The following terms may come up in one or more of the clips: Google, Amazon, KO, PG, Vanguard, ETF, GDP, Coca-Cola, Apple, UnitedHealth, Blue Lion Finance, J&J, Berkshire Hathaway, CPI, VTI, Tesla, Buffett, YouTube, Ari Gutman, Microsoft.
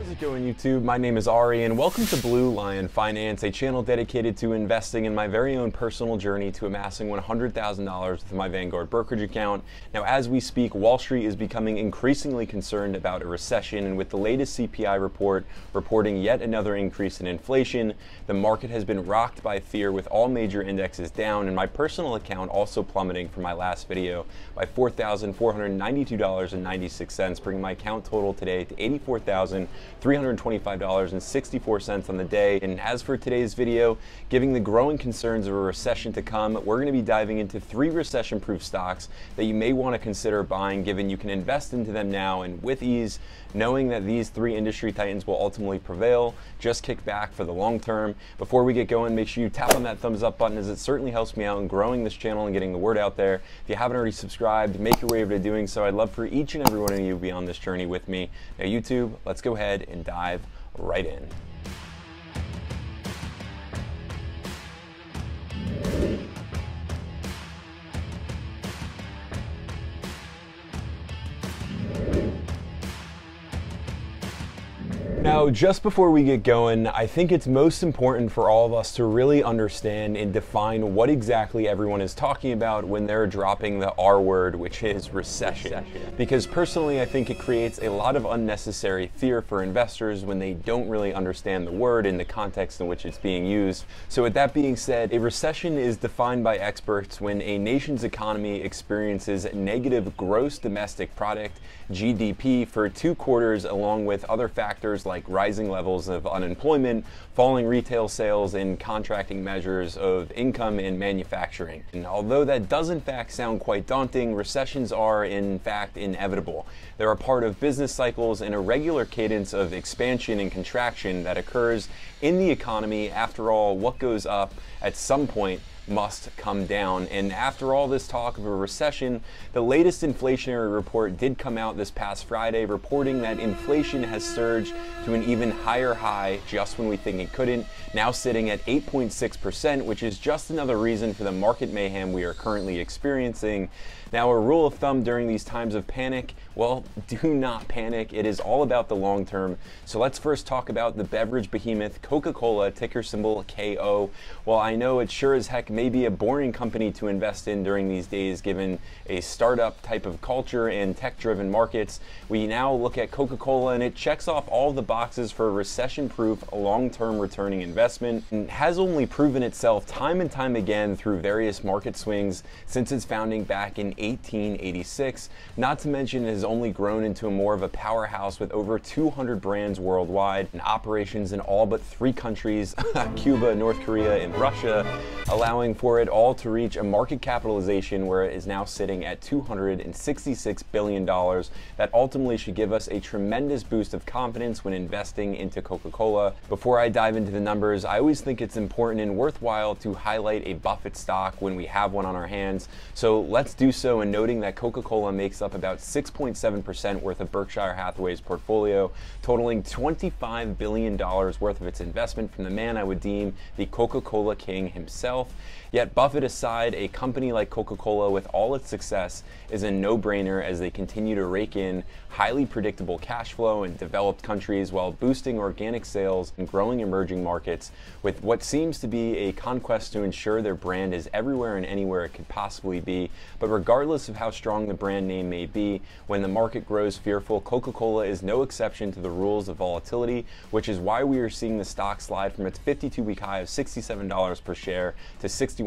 How's it going, YouTube? My name is Ari and welcome to Blue Lion Finance, a channel dedicated to investing in my very own personal journey to amassing $100,000 with my Vanguard brokerage account. Now, as we speak, Wall Street is becoming increasingly concerned about a recession, and with the latest CPI report reporting yet another increase in inflation, the market has been rocked by fear with all major indexes down and my personal account also plummeting from my last video by $4,492.96, bringing my account total today to $84,325.64 on the day. And as for today's video, given the growing concerns of a recession to come, we're going to be diving into 3 recession-proof stocks that you may want to consider buying, given you can invest into them now and with ease, knowing that these 3 industry titans will ultimately prevail. Just kick back for the long term. Before we get going, make sure you tap on that thumbs up button, as it certainly helps me out in growing this channel and getting the word out there. If you haven't already subscribed, make your way over to doing so. I'd love for each and every one of you to be on this journey with me. Now, YouTube, let's go ahead and dive right in. Now, just before we get going, I think it's most important for all of us to really understand and define what exactly everyone is talking about when they're dropping the R word, which is recession. Because personally, I think it creates a lot of unnecessary fear for investors when they don't really understand the word and the context in which it's being used. So with that being said, a recession is defined by experts when a nation's economy experiences negative gross domestic product, GDP, for 2 quarters, along with other factors like rising levels of unemployment, falling retail sales, and contracting measures of income and manufacturing. And although that does in fact sound quite daunting, recessions are in fact inevitable. They're a part of business cycles and a regular cadence of expansion and contraction that occurs in the economy. After all, what goes up at some point must come down. And after all this talk of a recession, the latest inflationary report did come out this past Friday, reporting that inflation has surged to an even higher high just when we think it couldn't, now sitting at 8.6%, which is just another reason for the market mayhem we are currently experiencing. Now, a rule of thumb during these times of panic, well, do not panic. It is all about the long term. So let's first talk about the beverage behemoth Coca-Cola, ticker symbol KO. Well, I know it sure as heck may be a boring company to invest in during these days, given a startup type of culture and tech-driven markets. We now look at Coca-Cola and it checks off all the boxes for a recession-proof, long-term returning investment, and has only proven itself time and time again through various market swings since its founding back in 1886. Not to mention it has only grown into a more of a powerhouse with over 200 brands worldwide and operations in all but 3 countries, Cuba, North Korea, and Russia, allowing for it all to reach a market capitalization where it is now sitting at $266 billion. That ultimately should give us a tremendous boost of confidence when investing into Coca-Cola. Before I dive into the numbers, I always think it's important and worthwhile to highlight a Buffett stock when we have one on our hands. So let's do so, in noting that Coca-Cola makes up about 6.7% worth of Berkshire Hathaway's portfolio, totaling $25 billion worth of its investment from the man I would deem the Coca-Cola king himself. Yet Buffett aside, a company like Coca-Cola, with all its success, is a no-brainer as they continue to rake in highly predictable cash flow in developed countries while boosting organic sales and growing emerging markets, with what seems to be a conquest to ensure their brand is everywhere and anywhere it could possibly be. But regardless of how strong the brand name may be, when the market grows fearful, Coca-Cola is no exception to the rules of volatility, which is why we are seeing the stock slide from its 52-week high of $67 per share to $61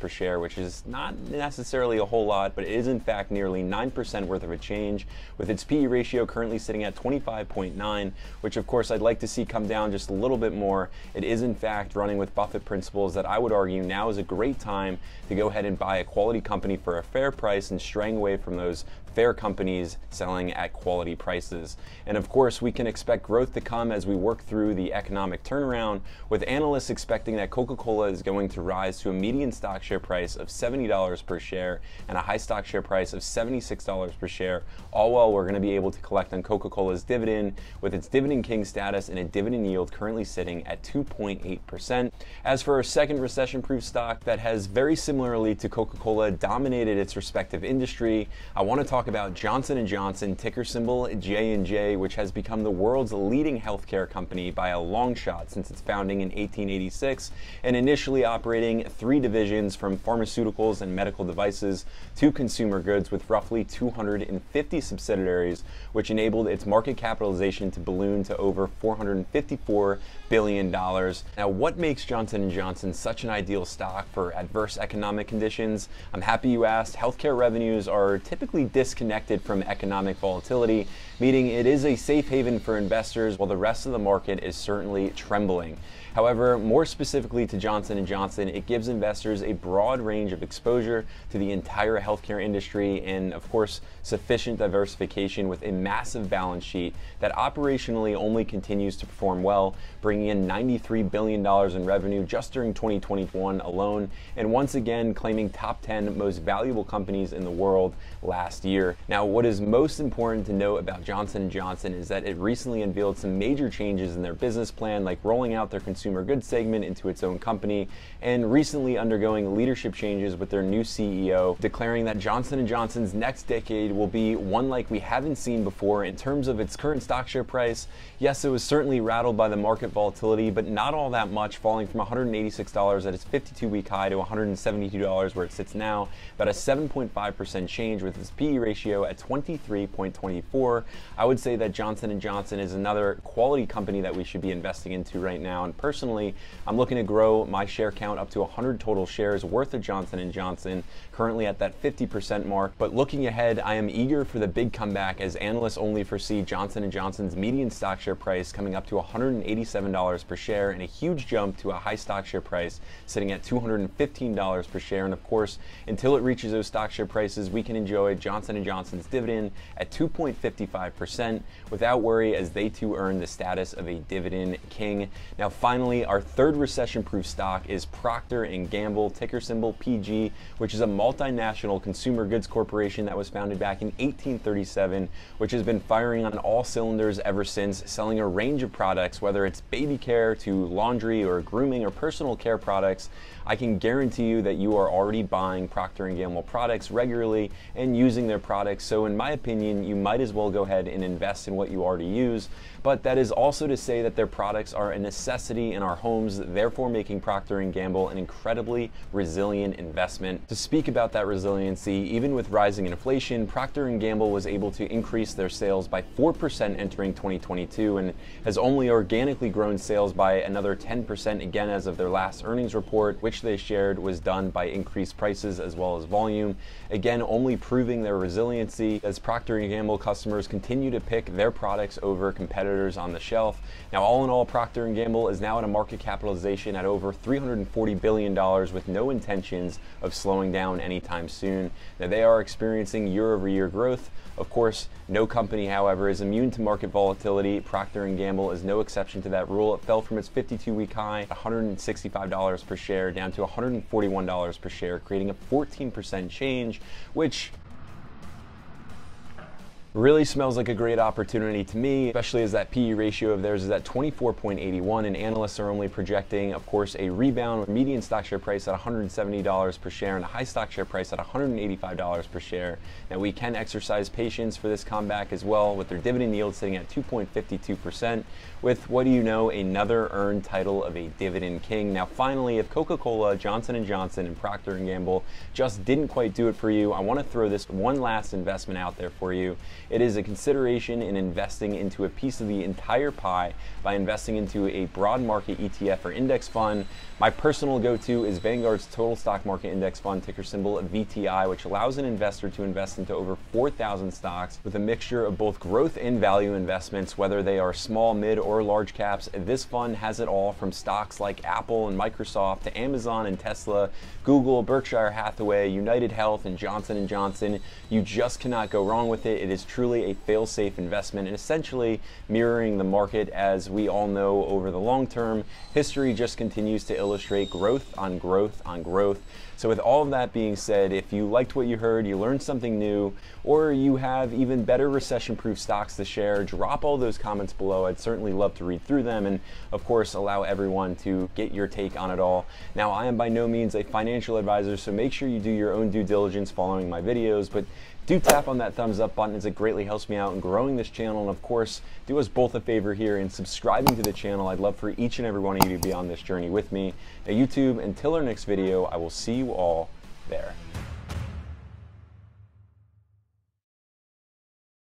per share, which is not necessarily a whole lot, but it is in fact nearly 9% worth of a change, with its PE ratio currently sitting at 25.9, which of course I'd like to see come down just a little bit more. It is in fact running with Buffett principles that I would argue now is a great time to go ahead and buy a quality company for a fair price and straying away from those fair companies selling at quality prices. And of course, we can expect growth to come as we work through the economic turnaround, with analysts expecting that Coca-Cola is going to rise to a median stock share price of $70 per share and a high stock share price of $76 per share, all while we're going to be able to collect on Coca-Cola's dividend, with its dividend king status and a dividend yield currently sitting at 2.8%. As for our second recession-proof stock that has very similarly to Coca-Cola dominated its respective industry, I want to talk talk about Johnson & Johnson, ticker symbol J&J, which has become the world's leading healthcare company by a long shot since its founding in 1886, and initially operating three divisions from pharmaceuticals and medical devices to consumer goods, with roughly 250 subsidiaries, which enabled its market capitalization to balloon to over $454 billion. Now, what makes Johnson & Johnson such an ideal stock for adverse economic conditions? I'm happy you asked. Healthcare revenues are typically disconnected from economic volatility, meaning it is a safe haven for investors while the rest of the market is certainly trembling. However, more specifically to Johnson & Johnson, it gives investors a broad range of exposure to the entire healthcare industry and, of course, sufficient diversification with a massive balance sheet that operationally only continues to perform well, bringing in $93 billion in revenue just during 2021 alone, and once again claiming top 10 most valuable companies in the world last year. Now, what is most important to note about Johnson & Johnson is that it recently unveiled some major changes in their business plan, like rolling out their consumer goods segment into its own company, and recently undergoing leadership changes with their new CEO, declaring that Johnson & Johnson's next decade will be one like we haven't seen before in terms of its current stock share price. Yes, it was certainly rattled by the market volatility, but not all that much, falling from $186 at its 52-week high to $172 where it sits now, about a 7.5% change, with its PE ratio at 23.24. I would say that Johnson & Johnson is another quality company that we should be investing into right now, and personally, I'm looking to grow my share count up to 100 total shares worth of Johnson & Johnson, currently at that 50% mark. But looking ahead, I am eager for the big comeback, as analysts only foresee Johnson & Johnson's median stock share price coming up to $187 per share, and a huge jump to a high stock share price sitting at $215 per share. And of course, until it reaches those stock share prices, we can enjoy Johnson & Johnson's dividend at 2.55% without worry, as they too earn the status of a dividend king. Now, finally, our third recession-proof stock is Procter & Gamble, ticker symbol PG, which is a multinational consumer goods corporation that was founded back in 1837, which has been firing on all cylinders ever since, selling a range of products, whether it's baby care to laundry or grooming or personal care products. I can guarantee you that you are already buying Procter & Gamble products regularly and using their products, so in my opinion, you might as well go ahead and invest in what you already use. But that is also to say that their products are a necessity in our homes, therefore making Procter & Gamble an incredibly resilient investment. To speak about that resiliency, even with rising inflation, Procter & Gamble was able to increase their sales by 4% entering 2022, and has only organically grown sales by another 10% again as of their last earnings report, which they shared was done by increased prices as well as volume. Again, only proving their resiliency as Procter & Gamble customers continue to pick their products over competitors on the shelf. Now, all in all, Procter & Gamble is now at a market capitalization at over $340 billion with no intentions of slowing down anytime soon. Now, they are experiencing year-over-year growth. Of course, no company, however, is immune to market volatility. Procter & Gamble is no exception to that rule. It fell from its 52-week high, $165 per share, down to $141 per share, creating a 14% change, which really smells like a great opportunity to me, especially as that PE ratio of theirs is at 24.81, and analysts are only projecting, of course, a rebound with median stock share price at $170 per share and a high stock share price at $185 per share. Now, we can exercise patience for this comeback as well, with their dividend yield sitting at 2.52%, with, what do you know, another earned title of a dividend king. Now, finally, if Coca-Cola, Johnson & Johnson, and Procter & Gamble just didn't quite do it for you, I want to throw this one last investment out there for you. It is a consideration in investing into a piece of the entire pie by investing into a broad market ETF or index fund. My personal go-to is Vanguard's Total Stock Market Index Fund, ticker symbol VTI, which allows an investor to invest into over 4,000 stocks with a mixture of both growth and value investments, whether they are small, mid, or large caps. This fund has it all, from stocks like Apple and Microsoft to Amazon and Tesla, Google, Berkshire Hathaway, UnitedHealth, and Johnson & Johnson. You just cannot go wrong with it. It is truly a fail-safe investment, and essentially mirroring the market, as we all know over the long term, history just continues to illustrate growth on growth on growth. So with all of that being said, if you liked what you heard, you learned something new, or you have even better recession-proof stocks to share, drop all those comments below. I'd certainly love to read through them, and of course allow everyone to get your take on it all. Now, I am by no means a financial advisor, so make sure you do your own due diligence following my videos, but do tap on that thumbs up button, as it greatly helps me out in growing this channel. And of course, do us both a favor here in subscribing to the channel. I'd love for each and every one of you to be on this journey with me. Now, YouTube, until our next video, I will see you all there.